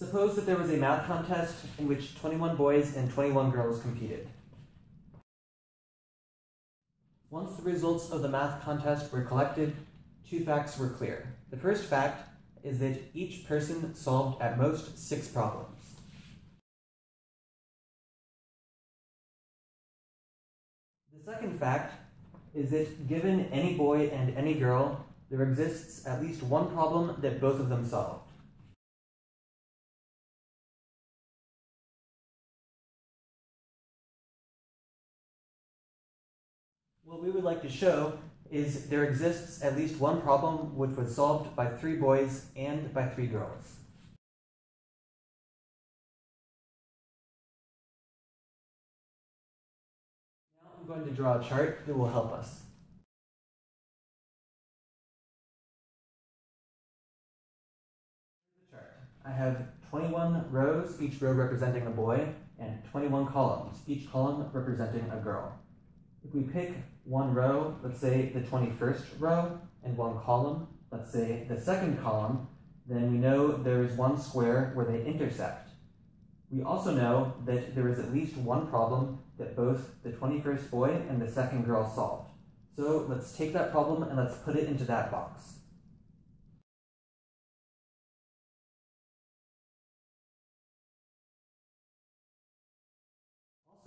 Suppose that there was a math contest in which 21 boys and 21 girls competed. Once the results of the math contest were collected, two facts were clear. The first fact is that each person solved at most 6 problems. The second fact is that given any boy and any girl, there exists at least one problem that both of them solved. What we would like to show is there exists at least one problem which was solved by 3 boys and by 3 girls. Now I'm going to draw a chart that will help us. I have 21 rows, each row representing a boy, and 21 columns, each column representing a girl. If we pick one row, let's say the 21st row, and one column, let's say the second column, then we know there is one square where they intersect. We also know that there is at least one problem that both the 21st boy and the second girl solved. So let's take that problem and let's put it into that box.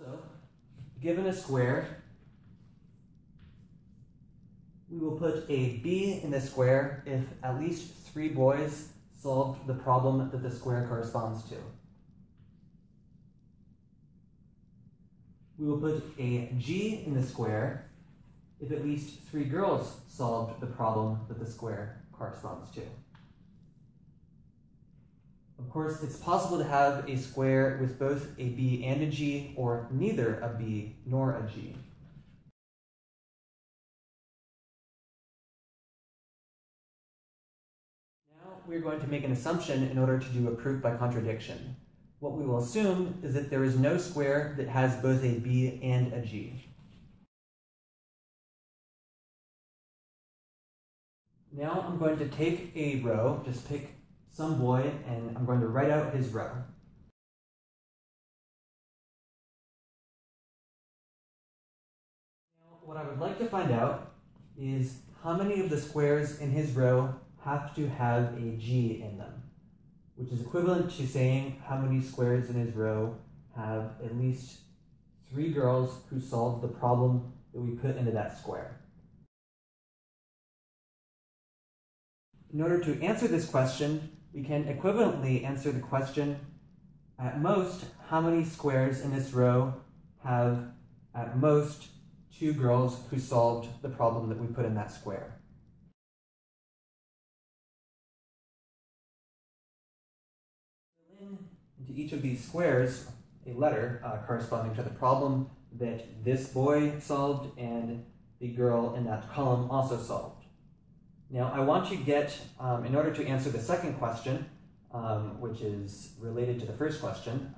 Also, given a square, we will put a b in the square if at least 3 boys solved the problem that the square corresponds to. We will put a g in the square if at least 3 girls solved the problem that the square corresponds to. Of course, it's possible to have a square with both a b and a g, or neither a b nor a g. We're going to make an assumption in order to do a proof by contradiction. What we will assume is that there is no square that has both a b and a g. Now I'm going to take a row, just pick some boy, and I'm going to write out his row. Now, what I would like to find out is how many of the squares in his row have to have a g in them, which is equivalent to saying how many squares in his row have at least 3 girls who solved the problem that we put into that square. In order to answer this question, we can equivalently answer the question, at most, how many squares in this row have at most 2 girls who solved the problem that we put in that square. To each of these squares, a letter corresponding to the problem that this boy solved and the girl in that column also solved. Now I want to get, in order to answer the second question, which is related to the first question,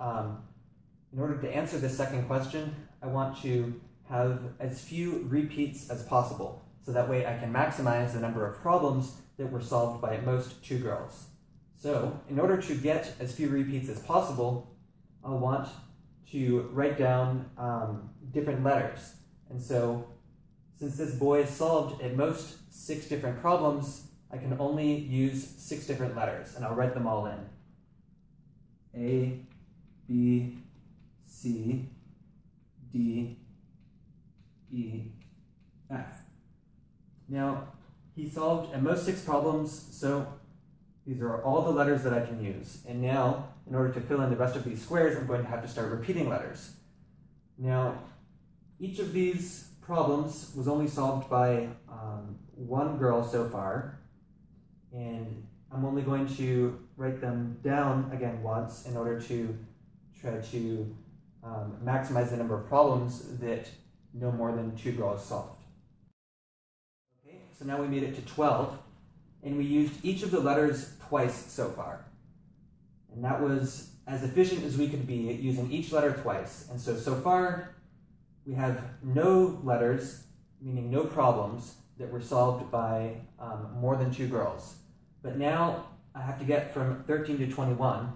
in order to answer the second question, I want to have as few repeats as possible. So that way I can maximize the number of problems that were solved by at most 2 girls. So, in order to get as few repeats as possible, I'll want to write down different letters. And so, since this boy solved at most 6 different problems, I can only use 6 different letters, and I'll write them all in. A, B, C, D, E, F. Now, he solved at most 6 problems, so these are all the letters that I can use. And now, in order to fill in the rest of these squares, I'm going to have to start repeating letters. Now, each of these problems was only solved by 1 girl so far, and I'm only going to write them down again once in order to try to maximize the number of problems that no more than 2 girls solved. Okay, so now we made it to 12. And we used each of the letters twice so far. And that was as efficient as we could be at using each letter twice. And so far, we have no letters, meaning no problems, that were solved by more than 2 girls. But now I have to get from 13 to 21.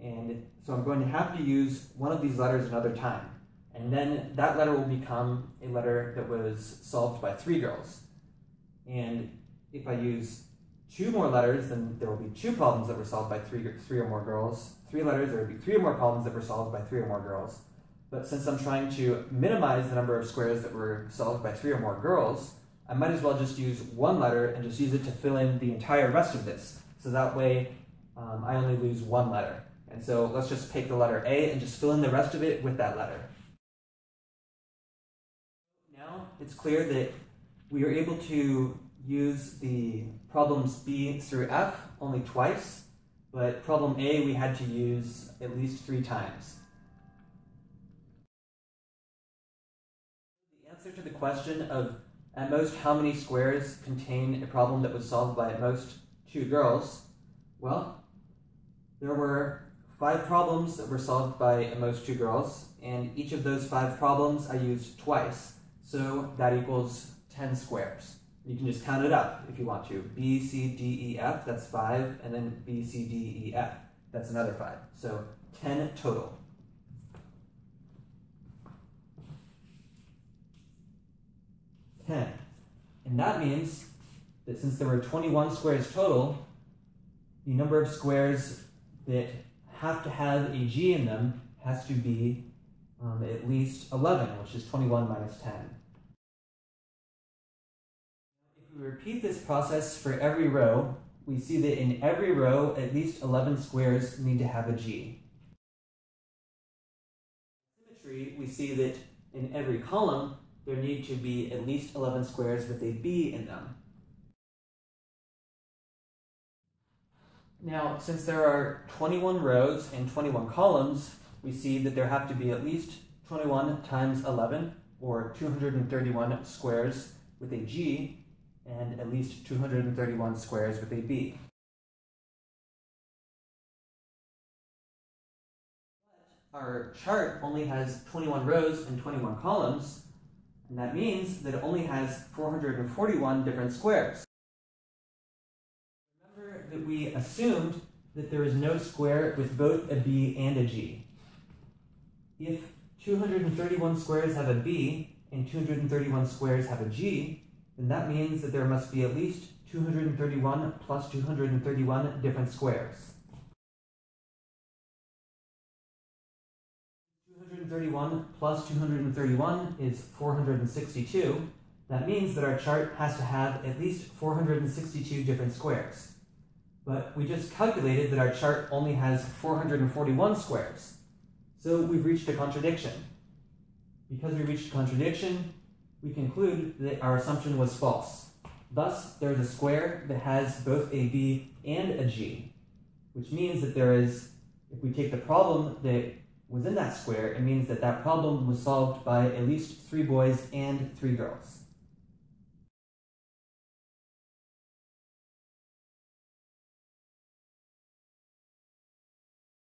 And so I'm going to have to use one of these letters another time. And then that letter will become a letter that was solved by three girls. And if I use two more letters, then there will be two problems that were solved by three or more girls. Three letters, there will be three or more problems that were solved by three or more girls. But since I'm trying to minimize the number of squares that were solved by three or more girls, I might as well just use one letter and just use it to fill in the entire rest of this. So that way, I only lose one letter. And so let's just take the letter A and just fill in the rest of it with that letter. Now it's clear that we are able to use the problems B through F only twice, but problem A we had to use at least three times. The answer to the question of at most how many squares contain a problem that was solved by at most two girls, well, there were five problems that were solved by at most two girls, and each of those five problems I used twice, so that equals 10 squares. You can just count it up if you want to. B, C, D, E, F, that's 5, and then B, C, D, E, F, that's another 5. So 10 total. And that means that since there were 21 squares total, the number of squares that have to have a G in them has to be at least 11, which is 21 minus 10. We repeat this process for every row, we see that in every row, at least 11 squares need to have a G. In symmetry, we see that in every column, there need to be at least 11 squares with a B in them. Now, since there are 21 rows and 21 columns, we see that there have to be at least 21 times 11, or 231 squares with a G, and at least 231 squares with a B. But our chart only has 21 rows and 21 columns, and that means that it only has 441 different squares. Remember that we assumed that there is no square with both a B and a G. If 231 squares have a B and 231 squares have a G, then that means that there must be at least 231 plus 231 different squares. 231 plus 231 is 462. That means that our chart has to have at least 462 different squares. But we just calculated that our chart only has 441 squares. So we've reached a contradiction. Because we reached a contradiction, we conclude that our assumption was false. Thus, there is a square that has both a B and a G, which means that there is, if we take the problem that was in that square, it means that that problem was solved by at least three boys and three girls.